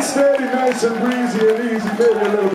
Steady, nice and breezy and easy, baby.